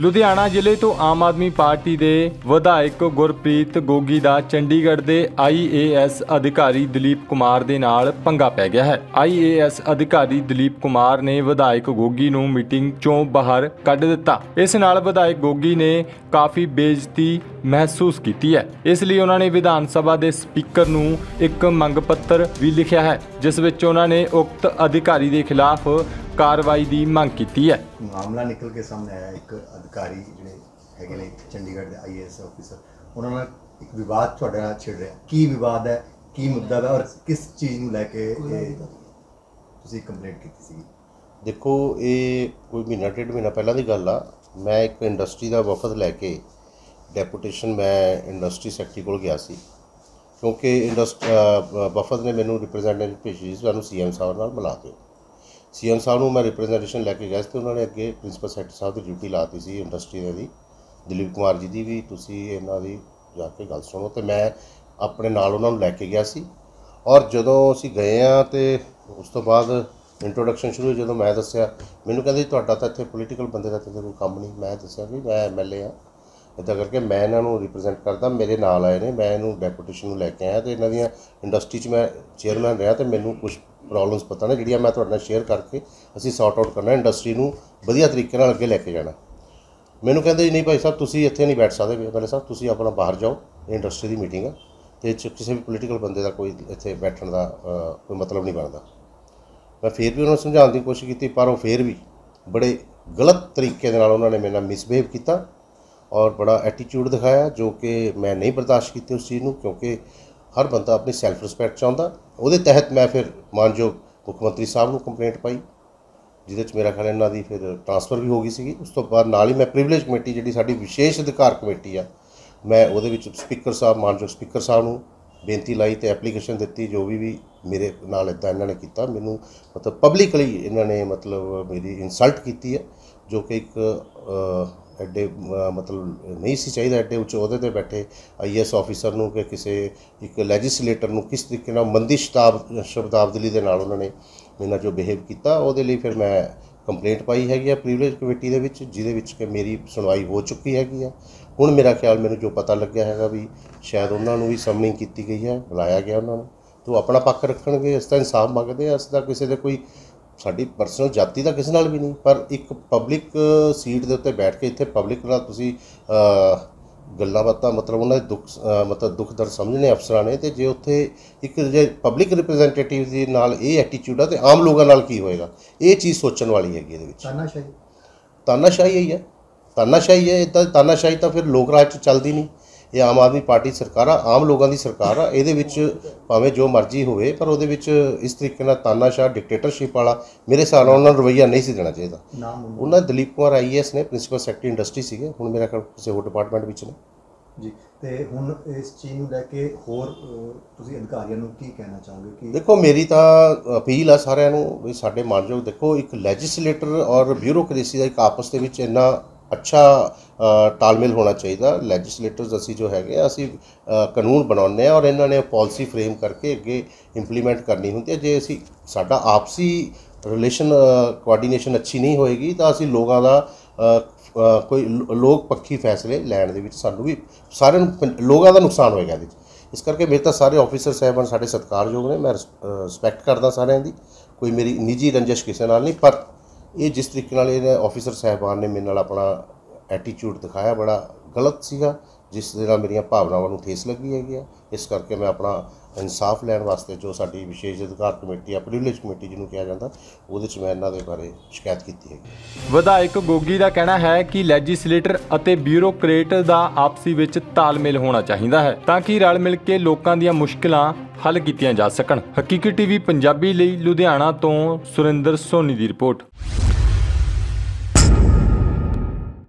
ਲੁਧਿਆਣਾ ਜ਼ਿਲ੍ਹੇ ਤੋਂ ਆਮ ਆਦਮੀ ਪਾਰਟੀ ਦੇ ਵਿਧਾਇਕ ਗੁਰਪ੍ਰੀਤ ਗੋਗੀ ਦਾ ਚੰਡੀਗੜ੍ਹ ਦੇ IAS ਅਧਿਕਾਰੀ ਦਿਲੀਪ ਕੁਮਾਰ ਦੇ ਨਾਲ ਪੰਗਾ ਪੈ ਗਿਆ ਹੈ। IAS ਅਧਿਕਾਰੀ ਦਿਲੀਪ ਕੁਮਾਰ ਨੇ ਵਿਧਾਇਕ ਗੋਗੀ ਨੂੰ ਮੀਟਿੰਗ ਚੋਂ ਬਾਹਰ ਕੱਢ ਦਿੱਤਾ। ਇਸ ਨਾਲ ਵਿਧਾਇਕ ਗੋਗੀ ਨੇ ਕਾਫੀ ਬੇਇੱਜ਼ਤੀ महसूस की है, इसलिए उन्होंने विधान सभा के स्पीकर नूं एक मंग पत्र भी लिखा है, जिस विच उन्होंने उक्त अधिकारी के खिलाफ कार्रवाई की मांग की है। मामला निकल के सामने आया, एक अधिकारी जिहड़े है चंडीगढ़ के IAS ऑफिसर, उन्होंने एक विवाद तुहाडे छिड़ रहा, की विवाद है, की मुद्दा है और किस चीज़ नूं लैके तुसीं कंप्लेंट कीती सी? देखो, ये कोई महीना डेढ़ महीना पहलां दी गल आ। मैं एक इंडस्ट्री का वफद लैके डेपूटेशन मैं इंडस्ट्री सैक्टरी को गया सी, क्योंकि वफद ने मैनू रिप्रजेंटेटिव भेजी सू CM साहब नाल मिला दो। CM साहब में मैं रिप्रजेंटेशन लैके गया, तो उन्होंने अगे प्रिंसीपल सैक्टरी साहब की ड्यूटी लाती सी इंडस्ट्री दी, दिलीप कुमार जी की भी तुसी इन्हां दी जाके गल सुनो। तो मैं अपने नाल उन्हां नूं लैके गया सी और जदों असीं गए हाँ तो उस तो बाद इंट्रोडक्शन शुरू। जदों मैं दस्या, मैनू कहंदे तुहाडा तां इत्थे पोलीटिकल बंदे दा कोई काम नहीं। मैं दस्या कि मैं MLA हाँ, इदा करके मैं इन्हों रिप्रजेंट करता। मेरे नाल आए ने, मैं इन्हों डेपूटेशन लैके आया, तो इन्हों इंडस्ट्री मैं चेयरमैन रहा, तो मैनू कुछ प्रॉब्लम्स पता ने जिहड़ियां मैं तुहाडे नाल शेयर करके असीं सॉर्ट आउट करना, इंडस्ट्री नूं वधिया तरीके नाल अगे लैके जाना। मैनू कहंदे जी नहीं भाई साहब, तुसीं इत्थे नहीं बैठ सकदे, मेरे साहब तुसीं अपना बाहर जाओ, इंडस्ट्री दी मीटिंग आ, ते किसी भी पोलीटिकल बंदे दा कोई इत्थे बैठण दा कोई मतलब नहीं बनदा। मैं फिर भी उन्होंने समझाउण दी कोशिश कीती, पर ओह फिर भी बड़े गलत तरीके दे नाल उन्होंने मेरे नाल मिसबिहेव कीता और बड़ा एटीट्यूड दिखाया, जो कि मैं नहीं बर्दाश्त की उस चीज़ को, क्योंकि हर बंदा अपनी सैल्फ रिस्पैक्ट चाहता। वो तहत मैं फिर मानजोग मुख्यमंत्री साहब को कंप्लेंट पाई, जिद मेरा ख्याल इन्हों की फिर ट्रांसफर भी हो गई सी। उस तो बाद नाल ही मैं प्रिविलेज कमेटी जी साड़ी विशेष अधिकार कमेटी आ, मैं वो स्पीकर साहब मानजोग स्पीकर साहब को बेनती लाई तो एप्लीकेशन दी, जो भी मेरे नाल इदा इन्होंने किया, मैनू मतलब पब्लिकली इन्होंने मतलब मेरी इंसल्ट की है, जो कि एक एडे मतलब नहीं सी चाहिए एडे उच्च अहदे ते बैठे IAS ऑफिसर नूं कि किसी एक लैजिसलेटर नूं किस तरीके नाल मंदी शब्दावली दे नाल उन्होंने मेरे नाल जो बिहेव किया, उहदे लई फिर मैं कंप्लेंट पाई हैगी प्रिविलेज कमेटी दे विच, जिहदे विच कि मेरी सुनवाई हो चुकी हैगी है। हुण मेरा ख्याल मैनूं जो पता लग्या हैगा भी शायद उन्हां नूं भी समनिंग कीती गई है, बुलाया गया उन्हां नूं, तो अपना पक्ख रखणगे। इस दा इंसाफ मंगदे आ, इस दा किसी दे कोई साड़ी परसनल जाति का किसी नाल भी नहीं, पर एक पब्लिक सीट के उत्ते बैठ के इत्थे पब्लिक नाल तुसीं गल्लां बातां मतलब उन्हां दे दुख मतलब दुख दर्द समझने अफसरां ने, तो जे उत्थे एक जे पब्लिक रिप्रजेंटेटिव दे नाल इह एटीट्यूड आ ते आम लोकां नाल की होएगा, ये चीज़ सोचण वाली हैगी। इहदे विच तानाशाही ही है, तानाशाही है। इदां तानाशाही तां फिर लोक राज च चलदी नहीं। ये आम आदमी पार्टी सरकार आ, आम लोगों की सरकार आ, ये भावें जो मर्जी हो पर वो इस तरीके ना तानाशाह डिक्टेटरशिप वाला मेरे हिसाब नाल उन्होंने रवैया नहीं सी देना चाहिए। उन्होंने दिलीप कुमार IAS ने प्रिंसीपल सैक्टरी इंडस्ट्री से हुण मेरा ख्याल किसी होर डिपार्टमेंट विच ने जी। तो हुण इस चीज़ लैके होर तुसीं अधिकारियों नूं की कहना चाहोगे? कि देखो मेरी तो अपील आ सारिआं नूं वी साडे मानयोग देखो, एक लैजिसलेटर और ब्यूरोक्रेसी का एक आपस दे विच इन्ना अच्छा तालमेल होना चाहिए। लैजिसलेटर्स असी जो है असी कानून बनाने और इन्होंने पॉलिसी फ्रेम करके अगे इंप्लीमेंट करनी होंगी। जे असी साडा आपसी रिलेशन कोआर्डीनेशन अच्छी नहीं होएगी तो असी लोगों का कोई लोग पक्षी फैसले लैण दे विच सानू भी सारे लोगों का नुकसान होएगा। इस करके मेरे तो सारे ऑफिसर साहबान साडे सत्कारयोग ने, मैं रिस्पैक्ट करदा सारिआं दी, कोई मेरी निजी रंजिश किसी नाल नहीं, पर ये जिस तरीके ऑफिसर साहबान ने मेरे नाल अपना एटीट्यूड दिखाया बड़ा गलत सीगा, जिस मेरी भावनावां नूं ठेस लगी हैगी। इस करके मैं अपना इंसाफ लैण वास्ते जो साडी विशेष अधिकार कमेटी आ, प्रिविलेज कमेटी जिन्हों कहा जाता, वो मैं इन्हों के बारे शिकायत की है। विधायक गोगी का कहना है कि लैजिसलेटर और ब्यूरोक्रेट का आपसी विच तालमेल होना चाहिए है, ताकि रल मिल के लोगों दी मुश्किलां हल कीतियां जा सकन। हकीकत TV पंजाबी लई लुधियाना तो सुरेंद्र सोनी की रिपोर्ट।